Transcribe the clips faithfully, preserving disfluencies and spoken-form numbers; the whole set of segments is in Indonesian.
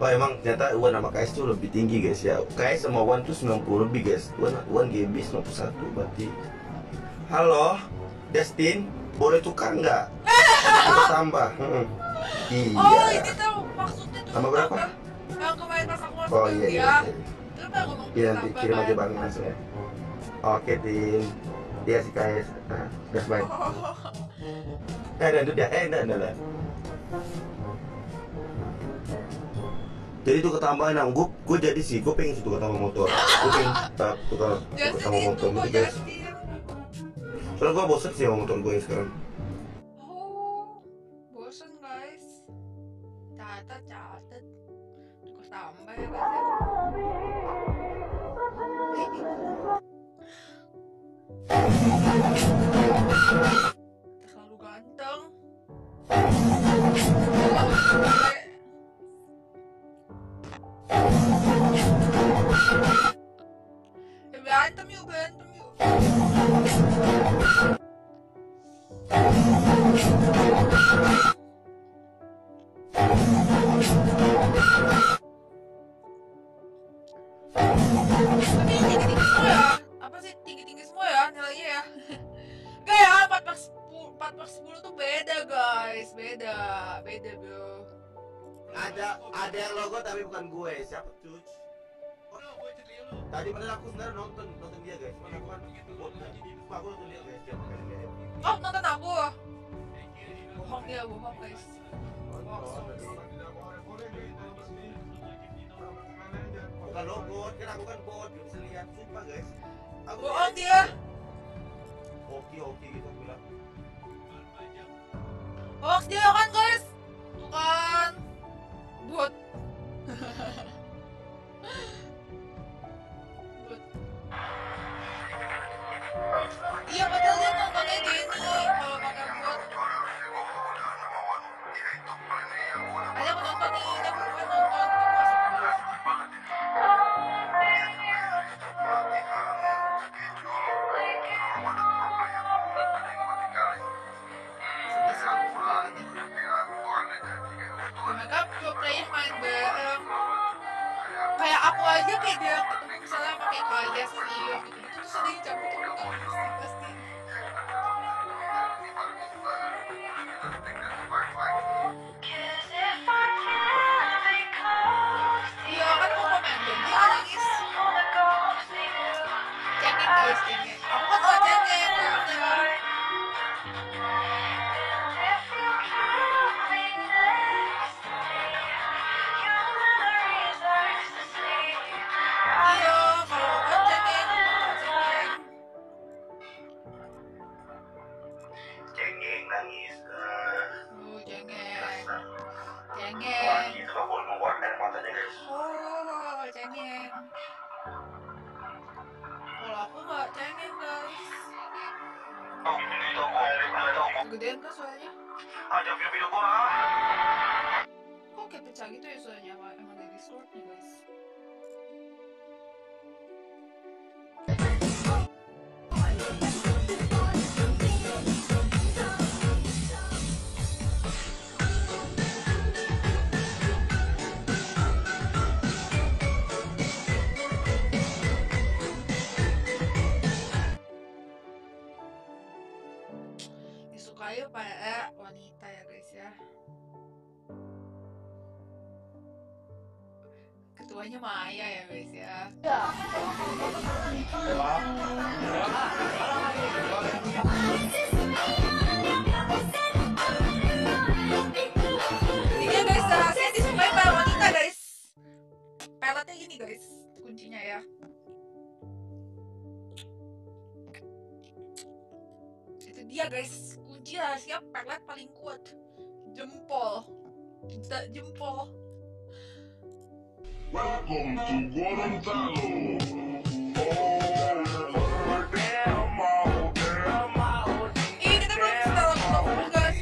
Oh, emang ternyata Wan sama K S itu lebih tinggi guys ya. K S sama Wan itu sembilan puluh lebih guys. Wan, Wan G B sembilan puluh satu berarti. Halo Destin, boleh tukar nggak? Tambah. Hmm. Iya. Oh ini tuh maksudnya tuh tambah berapa? Yang kemarin pas aku ngomong. Oh iya iya. Terus aku ngomong ya, nanti kirim aja barang langsung ya. Oke Tim. Dia si K S. Nah, udah baik. Eh dan itu dia eh enggak enggak. Jadi itu ketambahan yang gue, gue jadi sih, gue pengen situ ketambah motor. Gue pengen tak tukar ketambah motor gitu guys. Soalnya gue bosen sih sama motor gue yang sekarang. Oh, bosen guys. Catat, catat. Gue tambah ya guys ya. Terlalu ganteng. Berantem yuk, berantem yuk. Tapi ini tinggi-tinggi semua ya. Apa sih tinggi-tinggi semua ya nilainya ya? Gak ya, empat per sepuluh tuh beda guys. Beda, beda bro. Ada, ada yang logo tapi bukan gue. Siapa cuy? Tadi bener aku sebenarnya nonton, nonton dia guys. Mana aku kan aku nonton dia guys. Oh nonton aku? Bohong dia, bohong guys. Bukan lo bot, kan aku kan bot, bisa lihat sumpah guys. Bohong dia. Oke oke gitu aku bilang. Hoax dia kan guys, bukan bot. Iya padahal dia nontonnya gini kalau pakai bot. Ada aku nonton nih, tapi gue nonton mereka pro player main bareng. Kayak aku aja kayak dia ketemu misalnya pakai Kayes nih waktu itu tuh sering cabut pasti pasti. Iya kan aku komen dia nangis. Cengeng guys cengeng. Aku kan suka cengeng ya. Gedean kan suaranya? Ada video-video gua. Kok kayak pecah gitu ya suaranya? Emang dari Discord nih guys. Ayo pada wanita ya guys ya. Ketuanya Maya ya guys ya. Ini ya guys, saya disukai para wanita guys. Peletnya gini guys, kuncinya ya. Itu dia guys. Kunci rahasia pelet paling kuat. Jempol. Tidak jempol. Welcome to Gorontalo. Ih, kita belum kita lakukan guys.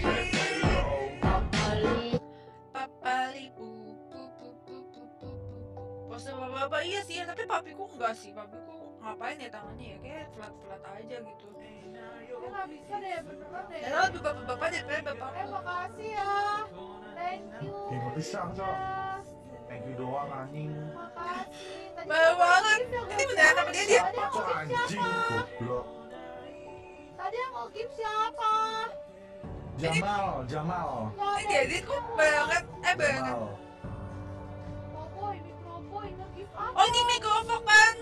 Papali bu bu bu bu bu bu bu. Pose bapak-bapak iya sih, tapi papiku enggak sih. Papiku ngapain ya tangannya ya? Kayak flat-flat aja gitu. Kita nggak bisa deh, beneran deh. Ya lebih bapak-bapak deh, bapak-bapak. Eh, makasih ya. Thank you. Terima kasih, Cok. keju doang anjing. Mahal banget. Ini beneran sama dia dia. Kok anjing goblok. Tadi yang ngogip siapa? Jamal, Jamal. Ini dia dia kok banget. Eh banget. Oh ini mikrofon kan?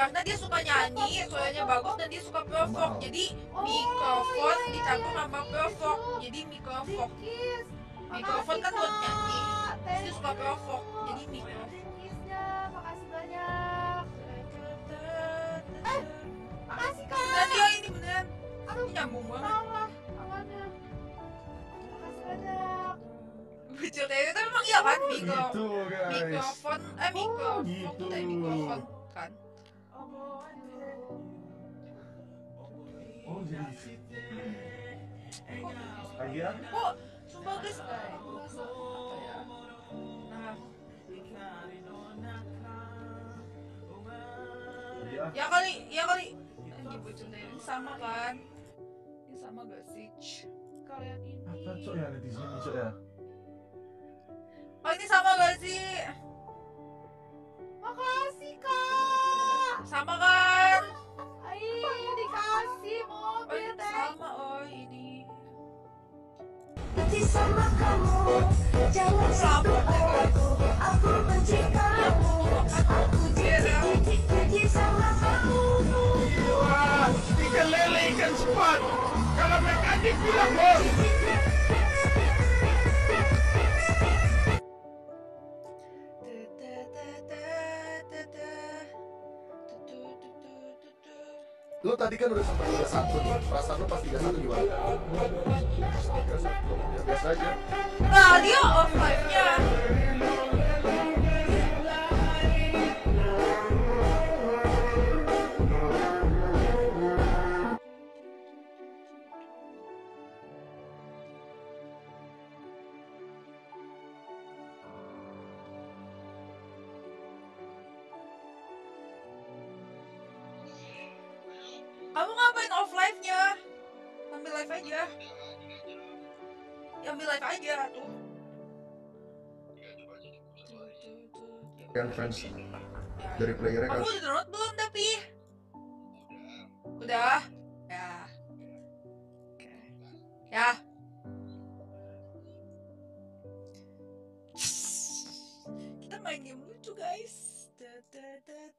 Karena dia suka nyanyi, suaranya bagus dan dia suka provok. Jadi mikrofon dicampur sama provok. Jadi mikrofon. Mikrofon kan buat nyanyi. Terus dia suka provok. Jadi mikrofon. Makasih banyak. Eh, makasih kak. Beneran dia ini beneran. Aduh, nyambung banget. Awannya. Makasih banyak. Bucil tadi itu emang iya kan mikrofon. Mikrofon, eh mikrofon. Itu tadi mikrofon kan. Oh jadi lagi ya? Kok sumpah guys ya kali, ya kali ini bocor ini sama kan? Ini sama gak sih? Kalian ini apa cok ya netizen ini cok ya? Oh ini sama gak sih? Makasih kak! Sama kan? Iya dikasih mobil oh, sama oh ini benci sama kamu jangan sabut aku aku benci kamu aku jadi benci sama kamu wah tiga lele ikan sepat kalau mekanik bilang bos lo tadi kan udah sampai tiga puluh satu nih, perasaan lo pas tiga puluh satu gimana? tiga puluh satu, biasa aja. Nah, dia off live-nya. Kamu ngapain off live-nya? Ambil live aja. Ya, ambil live aja tuh. Kan friends dari player-nya kan. Kamu download belum tapi? Udah. Ya. Oke. Ya. Kita main game lucu, guys. Da, da, da.